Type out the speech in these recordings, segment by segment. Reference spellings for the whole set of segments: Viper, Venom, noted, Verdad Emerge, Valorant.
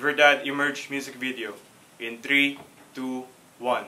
Verdad Emerge music video in 3, 2, 1.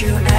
You